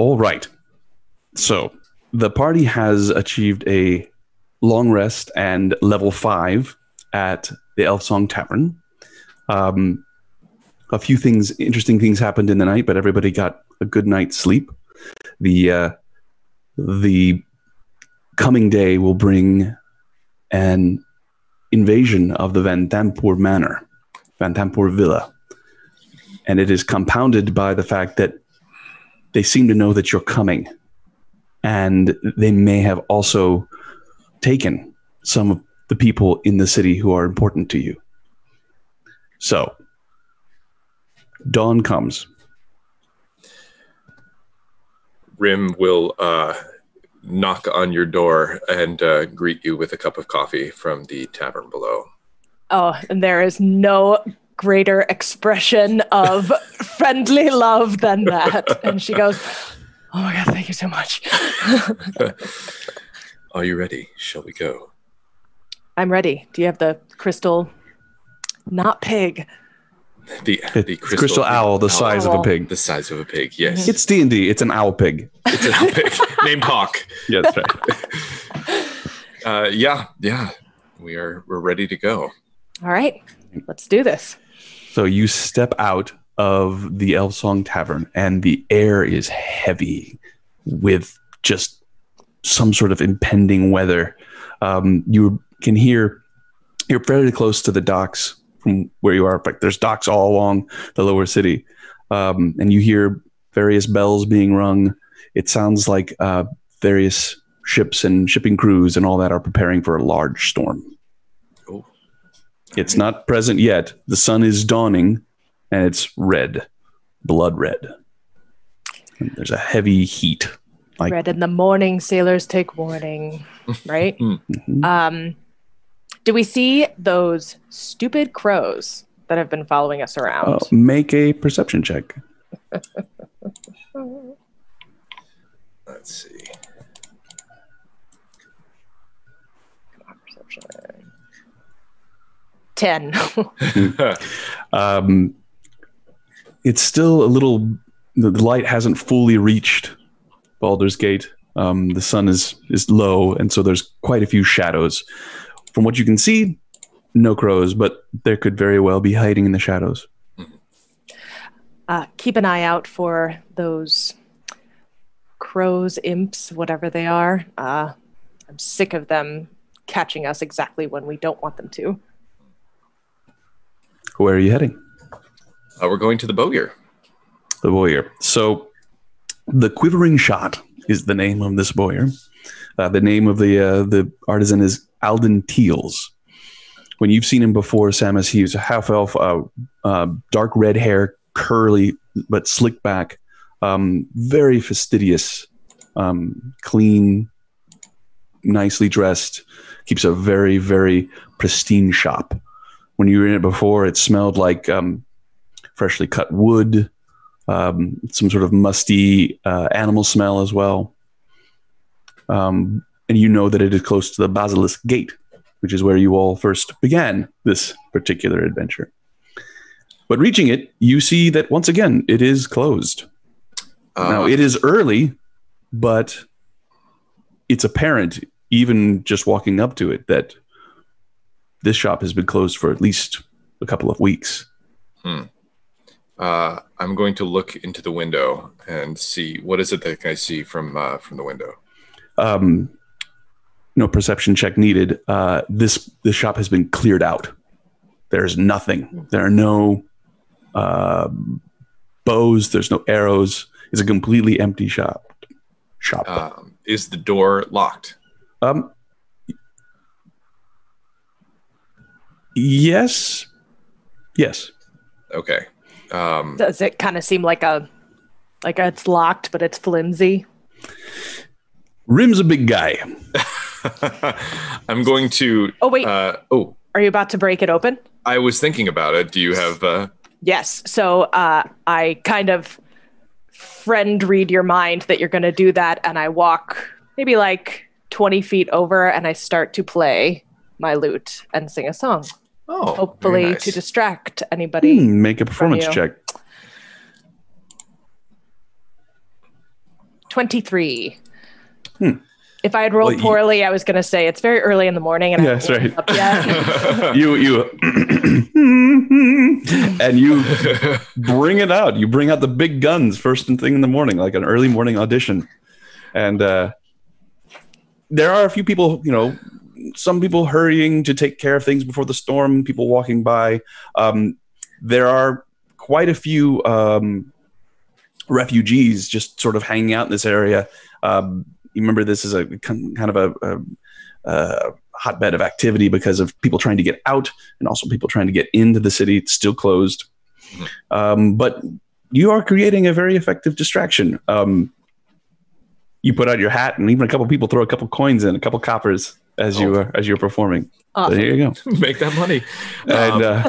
All right. So the party has achieved a long rest and level 5 at the Elfsong Tavern. A few things, interesting things happened in the night, but everybody got a good night's sleep. The coming day will bring an invasion of the Vanthampur Manor, Vanthampur Villa. And it is compounded by the fact that they seem to know that you're coming. And they may have also taken some of the people in the city who are important to you. So, dawn comes. Rhimb will knock on your door and greet you with a cup of coffee from the tavern below. Oh, and there is no greater expression of friendly love than that. And she goes, oh my God, thank you so much. Are you ready? Shall we go? I'm ready. Do you have the crystal, not pig? The crystal owl, the size of a pig. The size of a pig, yes. It's D&D. It's an owl pig. It's an owl pig named Hawk. Yeah, that's right. Yeah. We're ready to go. All right, let's do this. So you step out of the Elfsong Tavern, and the air is heavy with just some sort of impending weather. You can hear, you're fairly close to the docks from where you are. Like, there's docks all along the lower city. And you hear various bells being rung. It sounds like various ships and shipping crews and all that are preparing for a large storm. Oh. It's not present yet. The sun is dawning, and it's red, blood red. And there's a heavy heat. Like, red in the morning, sailors take warning, right? Mm-hmm. Do we see those stupid crows that have been following us around? Make a perception check. Let's see. Come on, perception. 10. It's still a little... The light hasn't fully reached Baldur's Gate. The sun is low, and so there's quite a few shadows. From what you can see, no crows, but there could very well be hiding in the shadows. Keep an eye out for those crows, imps, whatever they are. I'm sick of them catching us exactly when we don't want them to. Where are you heading? We're going to the Bowyer. The Bowyer. So, the Quivering Shot is the name of this Bowyer. The name of the artisan is Alden Teals. When you've seen him before, Samus, he's a half-elf, dark red hair, curly but slicked back, very fastidious, clean, nicely dressed, keeps a very, very pristine shop. When you were in it before, it smelled like freshly cut wood, some sort of musty animal smell as well. And you know that it is close to the Basilisk Gate, which is where you all first began this particular adventure. But reaching it, you see that once again, it is closed. Now, it is early, but it's apparent, even just walking up to it, that this shop has been closed for at least a couple of weeks. I'm going to look into the window and see, what is it that I see from the window? No perception check needed. This shop has been cleared out. There's nothing. There are no bows. There's no arrows. It's a completely empty shop. Is the door locked? Yes. Yes. Okay. Does it kind of seem like it's locked, but it's flimsy? Rim's a big guy. I'm going to... Oh, wait. Are you about to break it open? I was thinking about it. Do you have... Yes. So I kind of friend read your mind that you're going to do that, and I walk maybe like 20 feet over, and I start to play my lute and sing a song. Oh, hopefully very nice. To distract anybody. Make a performance check. 23. Hmm. If I had rolled poorly, I was going to say it's very early in the morning, and I haven't woken up yet. And you bring it out. You bring out the big guns first thing in the morning, like an early morning audition. And there are a few people, you know, some people hurrying to take care of things before the storm. People walking by. There are quite a few refugees just sort of hanging out in this area. You remember, this is a kind of a hotbed of activity because of people trying to get out and also people trying to get into the city. It's still closed. But you are creating a very effective distraction. You put out your hat, and even a couple people throw a couple coins in, a couple coppers as you're performing. Awesome. So here you go. Make that money. And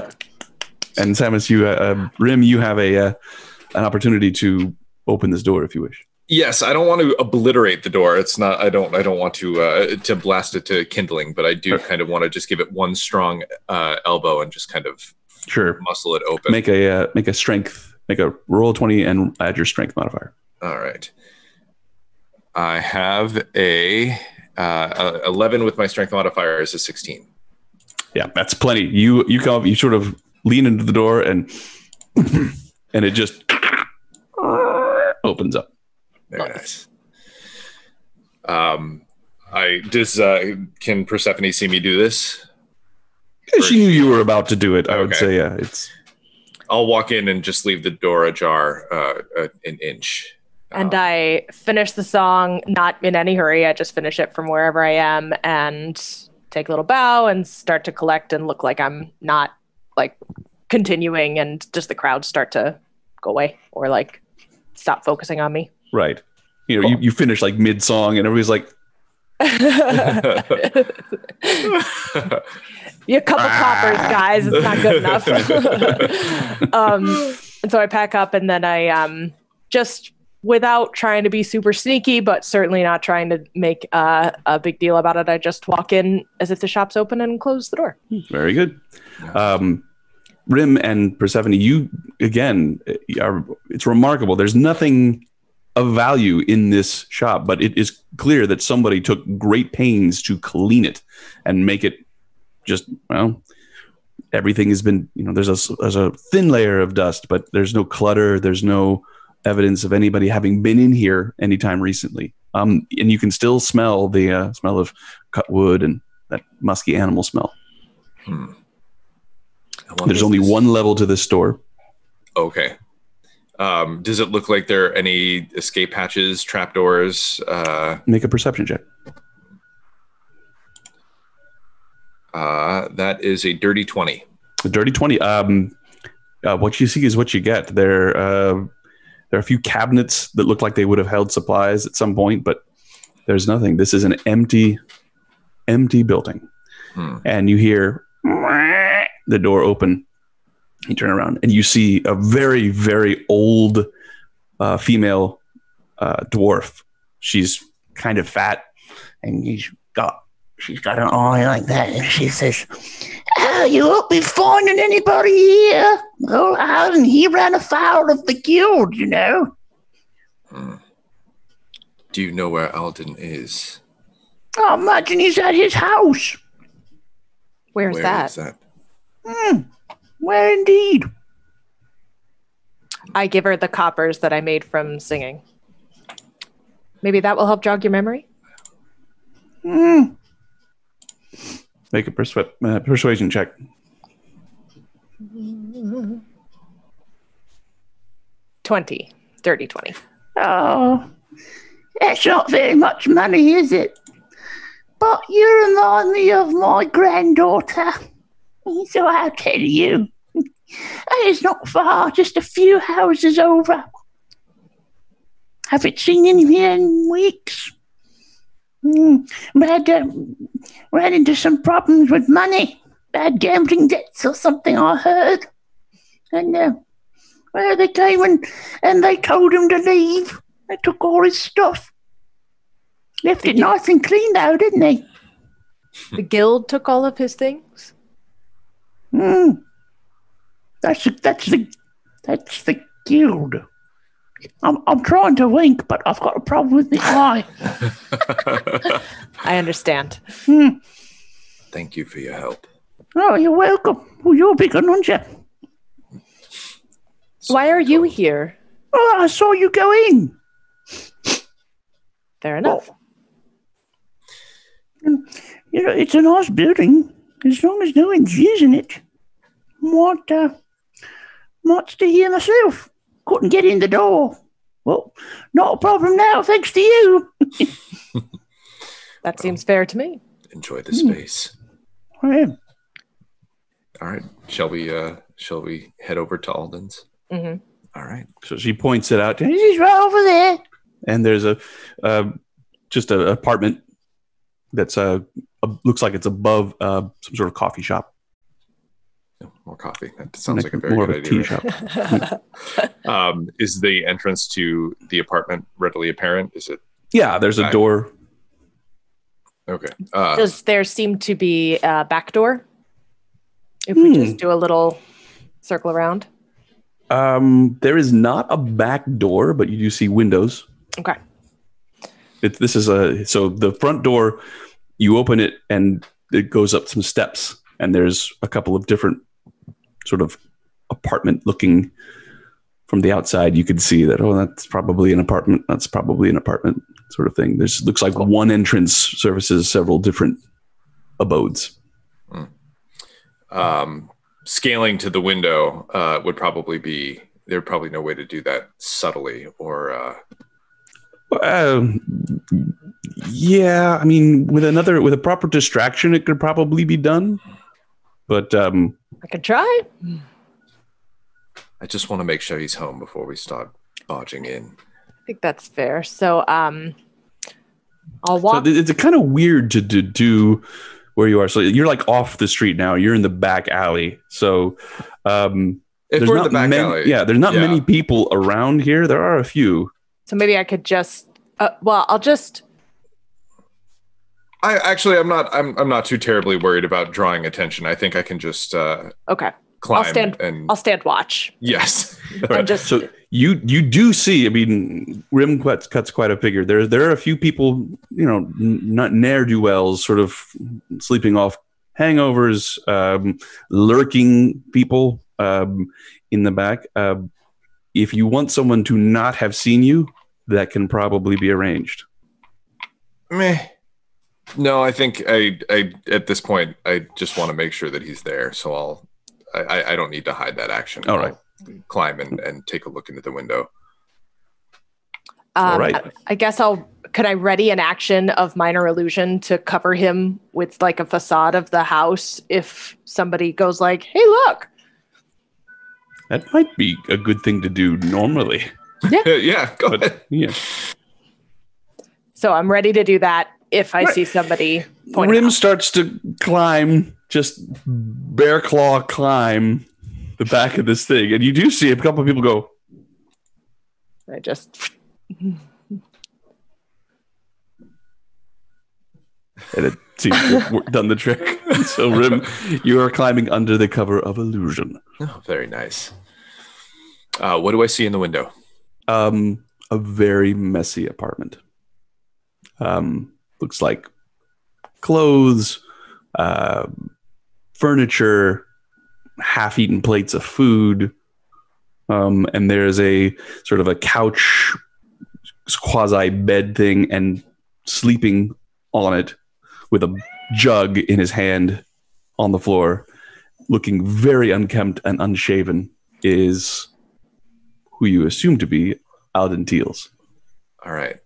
Samus, Rhimb, you have an opportunity to open this door if you wish. Yes, I don't want to obliterate the door. It's not. I don't want to blast it to kindling, but I do kind of want to just give it one strong elbow and just kind of muscle it open. Make a strength. Make a roll 20 and add your strength modifier. All right. I have a 11 with my strength modifier is a 16. Yeah, that's plenty. You come up, you sort of lean into the door and it just opens up. Very nice. Can Persephone see me do this? Yeah, she knew you were about to do it. I would say, yeah. I'll walk in and just leave the door ajar an inch. And I finish the song, not in any hurry. I just finish it from wherever I am and take a little bow and start to collect and look like I'm not like continuing, and just the crowd start to go away or like stop focusing on me. Right. You know, cool. you finish like mid-song and everybody's like... You're a couple coppers, guys. It's not good enough. And so I pack up, and then I just, without trying to be super sneaky, but certainly not trying to make a big deal about it, I just walk in as if the shop's open and close the door. Very good. Rhimb and Persephone, you, again, it's remarkable. There's nothing of value in this shop, but it is clear that somebody took great pains to clean it and make it just, well, everything has been, you know, there's a thin layer of dust, but there's no clutter. There's no evidence of anybody having been in here anytime recently. And you can still smell the smell of cut wood and that musky animal smell. There's only one level to this store. Okay. Does it look like there are any escape hatches, trapdoors? Make a perception check. That is a dirty 20. A dirty 20. What you see is what you get. There are a few cabinets that look like they would have held supplies at some point, but there's nothing. This is an empty building. And you hear the door open. You turn around and you see a very, very old female dwarf. She's kind of fat, and she's got an eye like that, and she says, "Oh, you won't be finding anybody here. Well, Alden, he ran afoul of the guild, you know." Do you know where Alden is? I imagine he's at his house. Where is that? Well, indeed. I give her the coppers that I made from singing. Maybe that will help jog your memory. Make a persuasion check. Dirty 20. Oh, that's not very much money, is it? But you remind me of my granddaughter. So I'll tell you, it's not far, just a few houses over. Haven't seen him here in weeks. But I ran into some problems with money, bad gambling debts or something, I heard. And they came and they told him to leave. They took all his stuff. Left it nice and clean, though, didn't they? The guild took all of his things? That's the guild. I'm trying to wink, but I've got a problem with the eye. I understand. Thank you for your help. Oh, you're welcome. Well, you're big, aren't you? Why are you here? Oh, I saw you go in. Fair enough. Well, you know, it's a nice building. As long as no one's using it, might stay here myself. Couldn't get in the door. Well, not a problem now, thanks to you. That seems fair to me. Enjoy the space. I am. All right. Shall we head over to Alden's? Mm-hmm. All right. So she points it out. She's right over there. And there's just an apartment that's looks like it's above some sort of coffee shop. More coffee. That sounds like a very good idea. Shop. Is the entrance to the apartment readily apparent? Is it? Yeah, there's a door. Okay. Does there seem to be a back door? If we just do a little circle around. There is not a back door, but you do see windows. Okay. So the front door, you open it and it goes up some steps, and there's a couple of different sort of apartment looking from the outside. You could see that, oh, that's probably an apartment. That's probably an apartment sort of thing. There's looks like one entrance services several different abodes. Scaling to the window would probably be, there'd probably no way to do that subtly or. Yeah, I mean, with a proper distraction, it could probably be done. But I could try. I just want to make sure he's home before we start barging in. I think that's fair. So I'll walk. So it's kind of weird to do where you are. So you're like off the street now. You're in the back alley. So if we're in the back alley, yeah, there's not many people around here. There are a few. So maybe I could just. I'll just. I'm not too terribly worried about drawing attention. I think I can just. Okay. Climb. I'll stand watch. Yes. Right. So you do see. I mean, Rimkwet cuts quite a figure. There are a few people, you know, not ne'er do wells, sort of sleeping off hangovers, lurking people in the back. If you want someone to not have seen you, that can probably be arranged. Meh. No, I think I at this point I just want to make sure that he's there, so I don't need to hide that action. All right, I'll climb and take a look into the window. All right. I guess could I ready an action of minor illusion to cover him with like a facade of the house if somebody goes like, "Hey, look." That might be a good thing to do normally. Yeah. Yeah. Go ahead. Yeah. So I'm ready to do that. If I see somebody point Rhimb out. Starts to climb, just bear claw climb the back of this thing. And you do see a couple of people go. I just. And it seems to have done the trick. So Rhimb, you are climbing under the cover of illusion. Oh, very nice. What do I see in the window? A very messy apartment. Looks like clothes, furniture, half-eaten plates of food, and there's a sort of a couch, quasi-bed thing, and sleeping on it with a jug in his hand on the floor, looking very unkempt and unshaven, is who you assume to be Alden Teals. All right.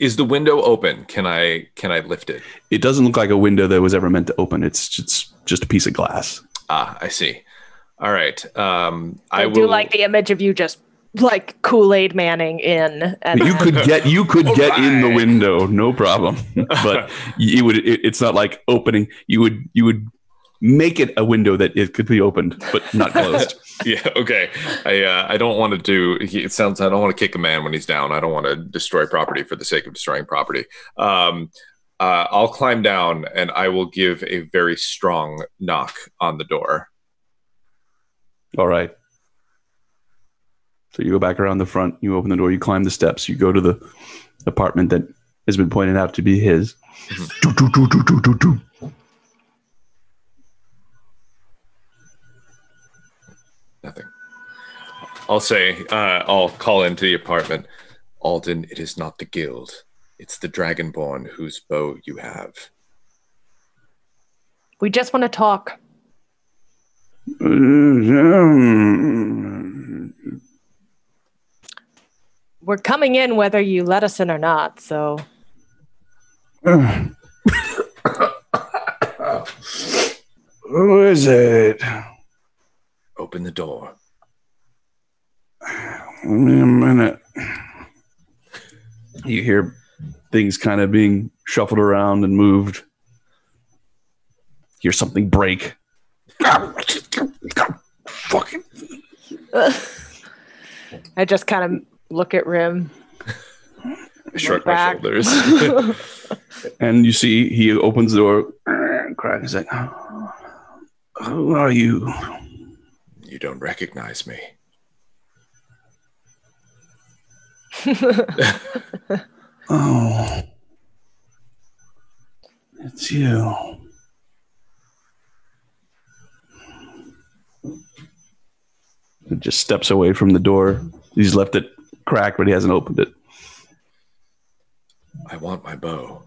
Is the window open? Can I lift it? It doesn't look like a window that was ever meant to open. It's just a piece of glass. Ah, I see. All right. I do like the image of you just like Kool-Aid Manning in. And you could get in the window, no problem. But it's not like opening. You would make it a window that it could be opened, but not closed. Yeah. Okay. I don't want to I don't want to kick a man when he's down. I don't want to destroy property for the sake of destroying property. I'll climb down and I will give a very strong knock on the door. All right. So you go back around the front, you open the door, you climb the steps, you go to the apartment that has been pointed out to be his. Nothing. I'll say, I'll call into the apartment. Alden, it is not the guild. It's the Dragonborn whose bow you have. We just want to talk. We're coming in whether you let us in or not, so. Who is it? Open the door. Give me a minute. You hear things kind of being shuffled around and moved. You hear something break. Fucking. I just kind of look at Rhimb. I shrug my shoulders. And you see he opens the door and cries. He's like, who are you? You don't recognize me. Oh. It's you. He just steps away from the door. He's left it cracked, but he hasn't opened it. I want my bow.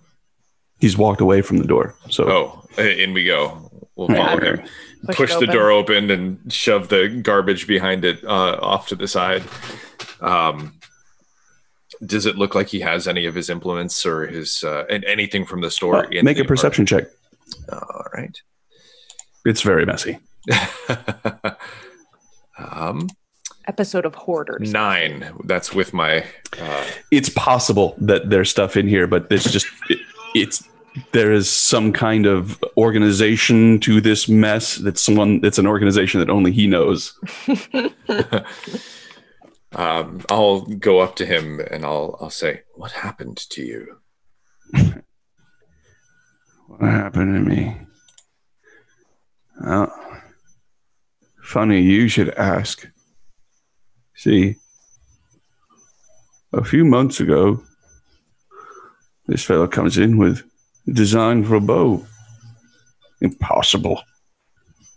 He's walked away from the door. So. Oh, in we go. We'll follow him. Push the door open and shove the garbage behind it off to the side. Does it look like he has any of his implements or his and anything from the store? Make a perception check. All right. It's very messy. Episode of Hoarders. 9. That's with my... It's possible that there's stuff in here, but it's just... There is some kind of organization to this mess. That's an organization that only he knows. I'll go up to him and I'll say, "What happened to you? What happened to me? Well, funny you should ask. See, a few months ago, this fellow comes in with a design for a bow. Impossible.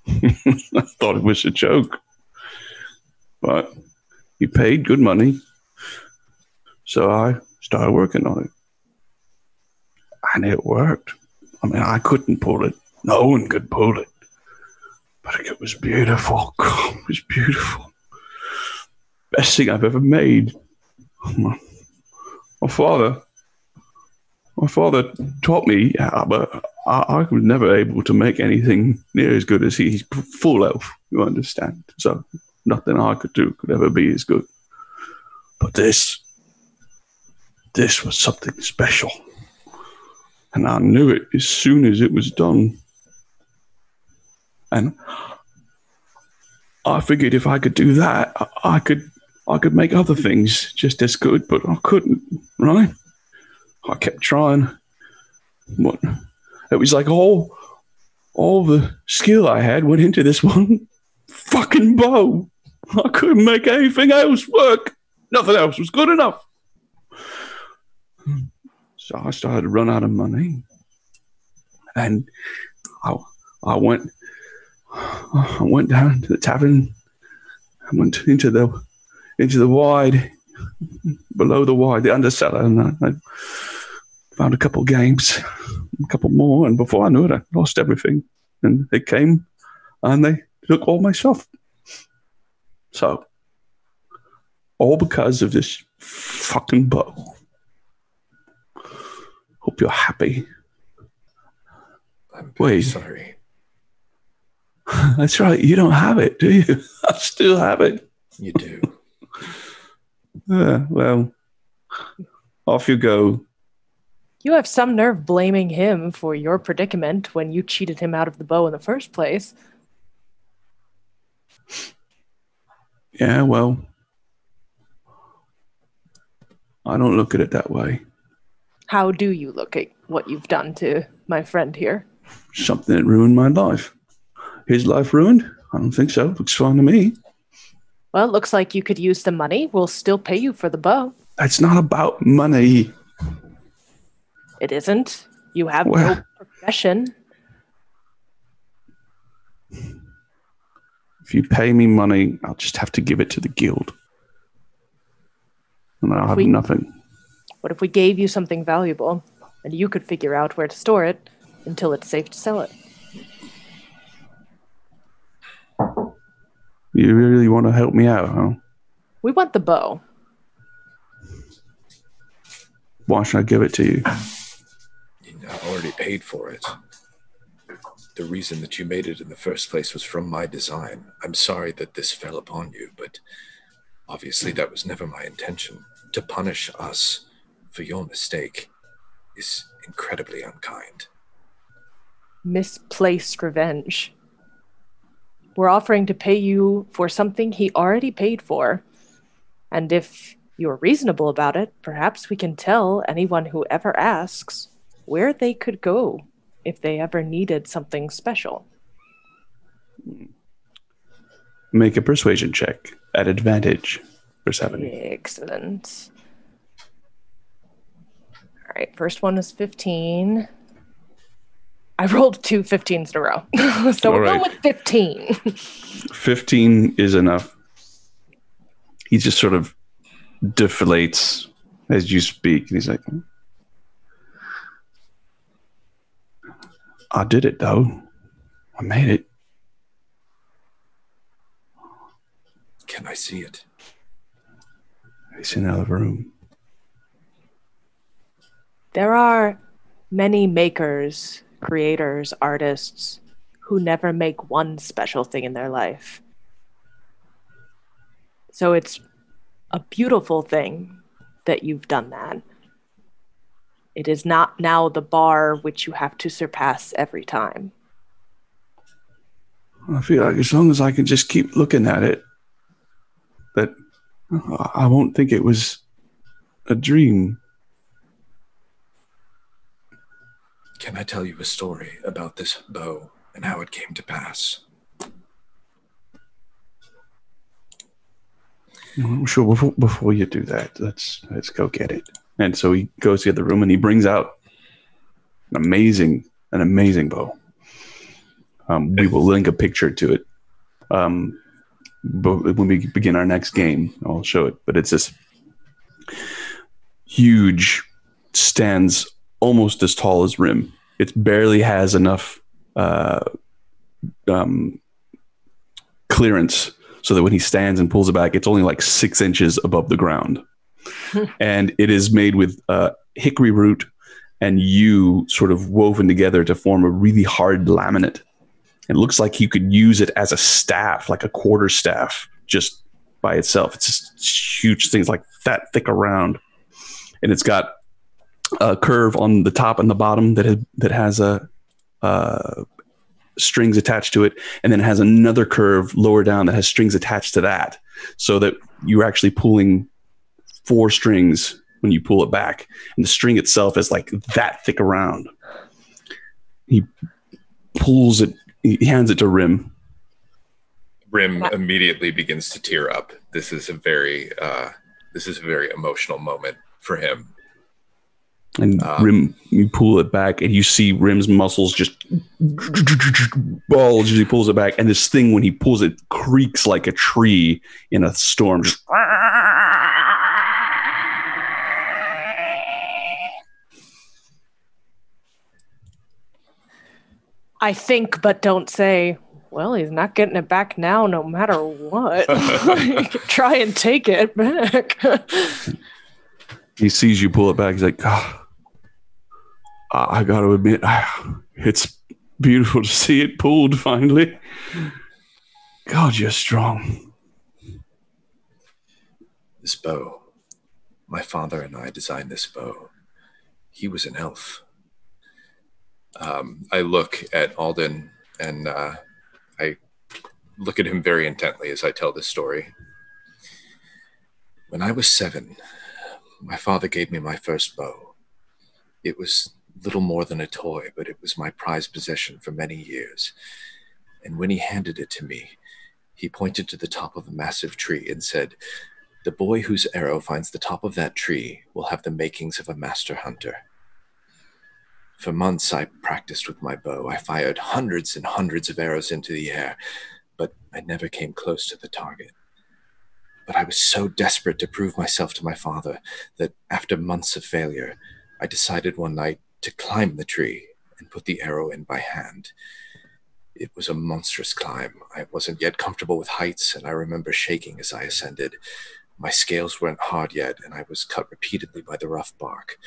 I thought it was a joke, but." He paid good money, so I started working on it. And it worked. I mean, I couldn't pull it. No one could pull it. But it was beautiful. God, it was beautiful. Best thing I've ever made. My father taught me, but I was never able to make anything near as good as he. He's full elf, you understand. So... nothing I could do could ever be as good. But this was something special. And I knew it as soon as it was done. And I figured if I could do that, I could make other things just as good, but I couldn't, right? I kept trying. But it was like all the skill I had went into this one fucking bow. I couldn't make anything else work. Nothing else was good enough. So I started to run out of money. And I went down to the tavern. I went into the wide, below the wide, the undercellar, and I found a couple games, a couple more, and before I knew it, I lost everything. And they came and they took all my stuff. So, all because of this fucking bow. Hope you're happy. I'm very sorry. That's right. You don't have it, do you? I still have it. You do. Well, off you go. You have some nerve blaming him for your predicament when you cheated him out of the bow in the first place. Yeah, well, I don't look at it that way. How do you look at what you've done to my friend here? Something that ruined my life. His life ruined? I don't think so. Looks fine to me. Well, it looks like you could use the money. We'll still pay you for the bow. It's not about money. It isn't. You have no profession. If you pay me money, I'll just have to give it to the guild. And I'll have nothing. What if we gave you something valuable and you could figure out where to store it until it's safe to sell it? You really want to help me out, huh? We want the bow. Why should I give it to you? I already paid for it. The reason that you made it in the first place was from my design. I'm sorry that this fell upon you, but obviously that was never my intention. To punish us for your mistake is incredibly unkind. Misplaced revenge. We're offering to pay you for something he already paid for. And if you're reasonable about it, perhaps we can tell anyone who ever asks where they could go if they ever needed something special. Make a persuasion check at advantage for 70. Excellent. All right, first one is 15. I rolled two 15s in a row. So we'll go with 15. 15 is enough. He just sort of deflates as you speak. And he's like, I did it, though. I made it. Can I see it? It's in another room. There are many makers, creators, artists who never make one special thing in their life. So it's a beautiful thing that you've done that. It is not now the bar which you have to surpass every time. I feel like as long as I can just keep looking at it, that I won't think it was a dream. Can I tell you a story about this bow and how it came to pass? I'm sure before you do that, let's go get it. And so he goes to the other room and he brings out an amazing bow. We will link a picture to it. But when we begin our next game, I'll show it. But it's this huge, stands almost as tall as Rhimb. It barely has enough clearance so that when he stands and pulls it back, it's only like 6 inches above the ground. And it is made with hickory root and yew sort of woven together to form a really hard laminate. It looks like you could use it as a staff, like a quarter staff, just by itself. It's just huge things like that thick around. And it's got a curve on the top and the bottom that has a strings attached to it. And then it has another curve lower down that has strings attached to that, so that you're actually pulling 4 strings when you pull it back. And the string itself is like that thick around. He pulls it. He hands it to Rhimb. Rhimb immediately begins to tear up. This is a very emotional moment for him. And Rhimb, you pull it back, and you see Rim's muscles just bulge as he pulls it back. And this thing, when he pulls it, creaks like a tree in a storm. Just, I think, but don't say, well, he's not getting it back now no matter what. Try and take it back. He sees you pull it back. He's like, oh, I got to admit, it's beautiful to see it pulled finally. God, you're strong. This bow. My father and I designed this bow. He was an elf. I look at Alden and I look at him very intently as I tell this story. When I was 7, my father gave me my first bow. It was little more than a toy, but it was my prized possession for many years. And when he handed it to me, He pointed to the top of a massive tree and said, "The boy whose arrow finds the top of that tree will have the makings of a master hunter." For months, I practiced with my bow. I fired hundreds and hundreds of arrows into the air, but I never came close to the target. But I was so desperate to prove myself to my father that after months of failure, I decided one night to climb the tree and put the arrow in by hand. It was a monstrous climb. I wasn't yet comfortable with heights, and I remember shaking as I ascended. My scales weren't hard yet, and I was cut repeatedly by the rough bark.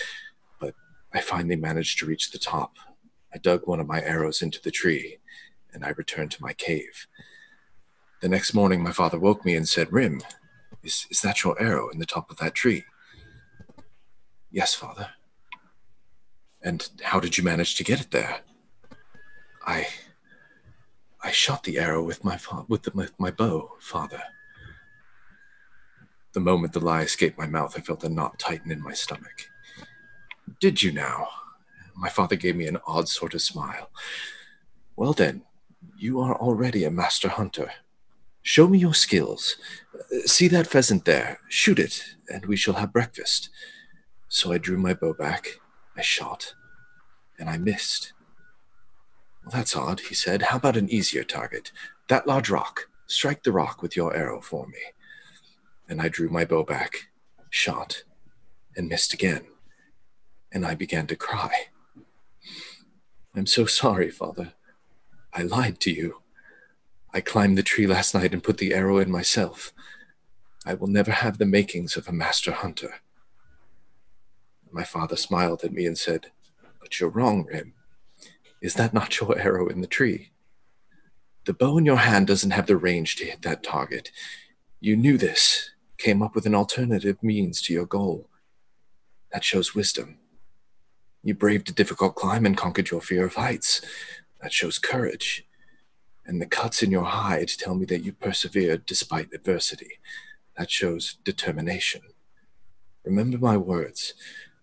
I finally managed to reach the top. I dug one of my arrows into the tree, and I returned to my cave. The next morning, my father woke me and said, "Rhimb, is that your arrow in the top of that tree?" "Yes, father." "And how did you manage to get it there?" I shot the arrow with my bow, father." The moment the lie escaped my mouth, I felt a knot tighten in my stomach. "Did you now?" My father gave me an odd sort of smile. "Well then, you are already a master hunter. Show me your skills. See that pheasant there. Shoot it, and we shall have breakfast." So I drew my bow back, I shot, and I missed. "Well, that's odd," he said. "How about an easier target? That large rock. Strike the rock with your arrow for me." And I drew my bow back, shot, and missed again. And I began to cry. "I'm so sorry, father. I lied to you. I climbed the tree last night and put the arrow in myself. I will never have the makings of a master hunter." My father smiled at me and said, "But you're wrong, Rhimb. Is that not your arrow in the tree? The bow in your hand doesn't have the range to hit that target. You knew this, came up with an alternative means to your goal. That shows wisdom. You braved a difficult climb and conquered your fear of heights. That shows courage. And the cuts in your hide tell me that you persevered despite adversity. That shows determination. Remember my words.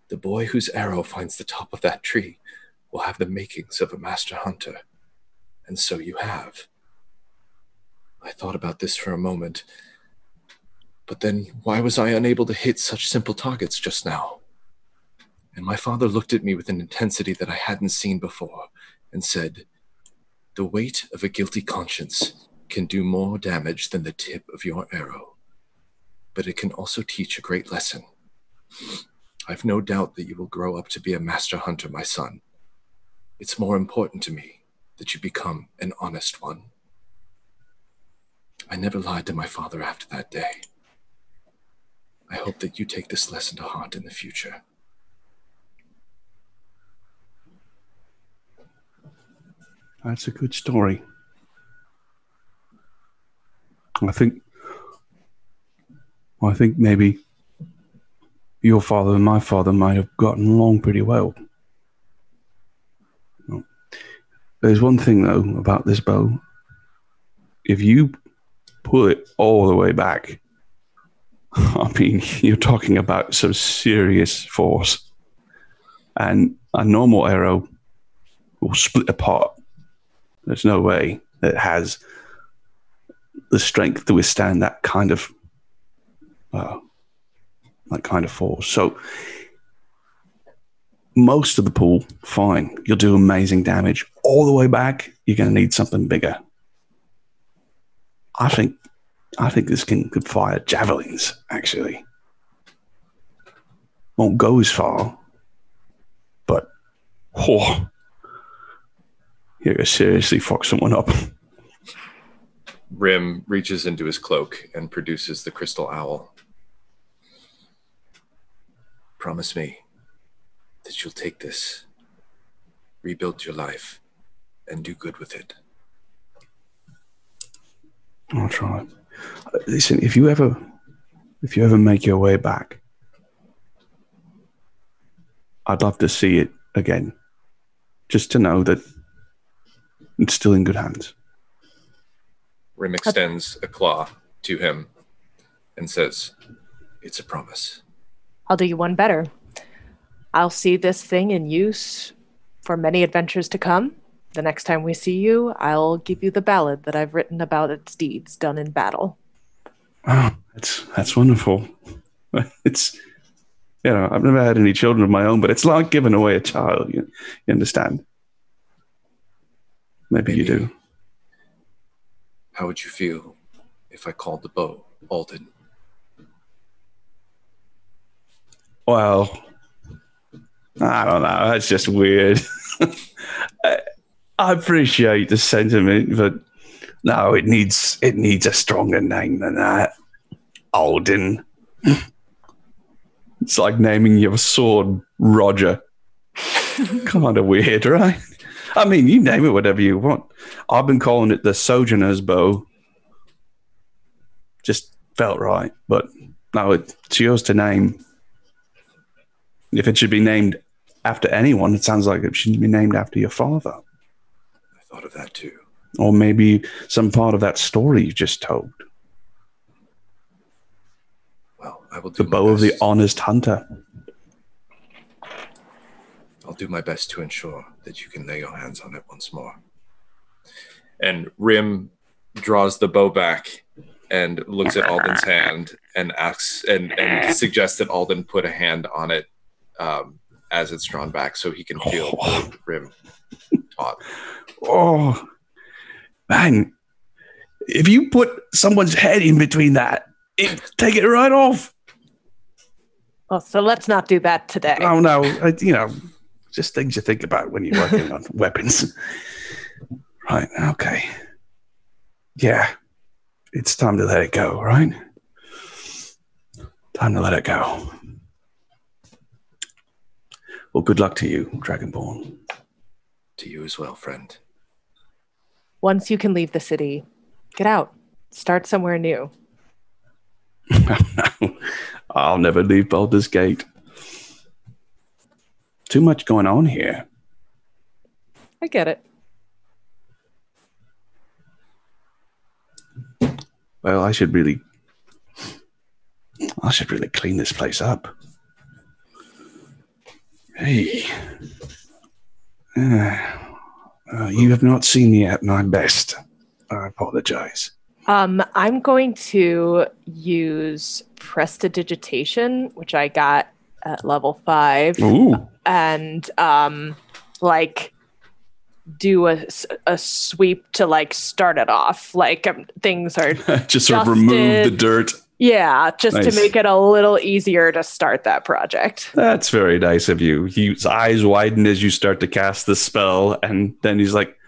The boy whose arrow finds the top of that tree will have the makings of a master hunter. And so you have." I thought about this for a moment. But then why was I unable to hit such simple targets just now? And my father looked at me with an intensity that I hadn't seen before and said, "The weight of a guilty conscience can do more damage than the tip of your arrow, but it can also teach a great lesson. I've no doubt that you will grow up to be a master hunter, my son. It's more important to me that you become an honest one." I never lied to my father after that day. I hope that you take this lesson to heart in the future. That's a good story. I think maybe your father and my father might have gotten along pretty well. There's one thing, though, about this bow. If you pull it all the way back, I mean, you're talking about some serious force. And a normal arrow will split apart. There's no way it has the strength to withstand that kind of force. So most of the pool, fine. You'll do amazing damage. All the way back, you're going to need something bigger. I think this could fire javelins, actually. Won't go as far, but whoa, you're going to seriously fuck someone up. Rhimb reaches into his cloak and produces the crystal owl. "Promise me that you'll take this, rebuild your life, and do good with it." I'll try. Listen, if you ever make your way back, I'd love to see it again, just to know that it's still in good hands. Rhimb extends a claw to him and says, "It's a promise." I'll do you one better. I'll see this thing in use for many adventures to come, The next time we see you, I'll give you the ballad that I've written about its deeds done in battle. Oh, that's wonderful. It's, you know, I've never had any children of my own, but it's like giving away a child, you understand? Maybe you do. How would you feel if I called the bow Alden? Well, I don't know. That's just weird. I appreciate the sentiment, but no, it needs a stronger name than that. Alden. It's like naming your sword Roger. Kind of weird, right? I mean, you name it whatever you want. I've been calling it the Sojourner's Bow. Just felt right, but no, it's yours to name. If it should be named after anyone, it sounds like it shouldn't be named after your father. I thought of that too. Or maybe some part of that story you just told. Well, I will do the bow of the honest hunter. I'll do my best to ensure that you can lay your hands on it once more. And Rhimb draws the bow back and looks at Alden's hand and asks and suggests that Alden put a hand on it as it's drawn back, so he can feel Rhimb taut. Oh man! If you put someone's head in between that, take it right off. Well, so let's not do that today. Oh no! Just things you think about when you're working on weapons. Right, okay. Yeah. It's time to let it go, right? Time to let it go. Well, good luck to you, Dragonborn. To you as well, friend. Once you can leave the city, get out. Start somewhere new. I'll never leave Baldur's Gate. Too much going on here. I get it. Well, I should really clean this place up. Hey. You have not seen me at my best. I apologize. I'm going to use Prestidigitation, which I got at level 5. Ooh. And do a sweep to start it off. Things are just sort of remove the dirt. Yeah, just nice. To make it a little easier to start that project. That's very nice of you. His eyes widen as you start to cast the spell, and then he's like,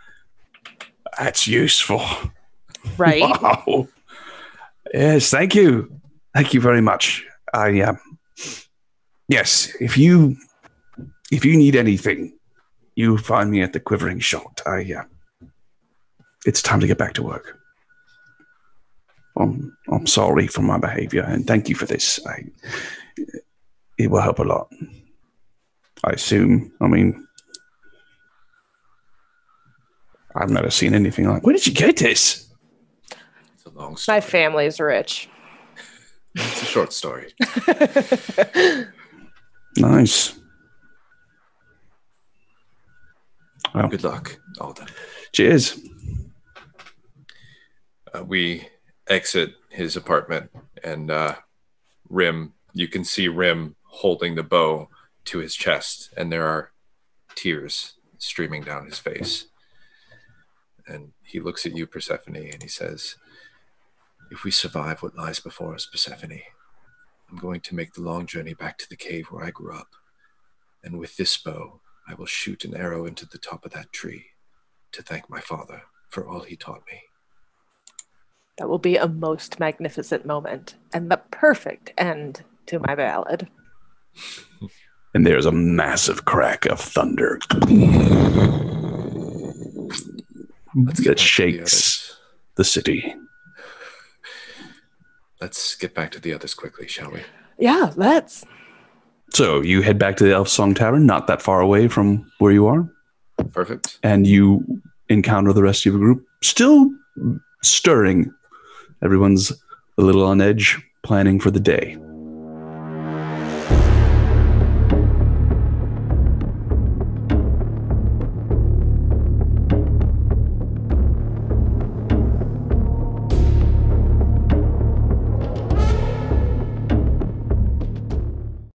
"That's useful, right?" Wow. Yes, thank you very much. Yes, if you need anything, you find me at the Quivering Shot. It's time to get back to work. I'm sorry for my behavior, and thank you for this. It will help a lot, I assume. I mean, I've never seen anything like. Where did you get this? It's a long story. My family's rich. It's a short story. Nice. Well, good luck, Alden. Cheers. We exit his apartment, and Rhimb, you can see Rhimb holding the bow to his chest, and there are tears streaming down his face. And he looks at you, Persephone, and he says, "If we survive what lies before us, Persephone, I'm going to make the long journey back to the cave where I grew up, and with this bow, I will shoot an arrow into the top of that tree to thank my father for all he taught me." That will be a most magnificent moment and the perfect end to my ballad. And there's a massive crack of thunder. That shakes the city. Let's get back to the others quickly, shall we? Yeah, let's. So you head back to the Elfsong Tavern, not that far away from where you are. Perfect. And you encounter the rest of your group, still stirring. Everyone's a little on edge, planning for the day.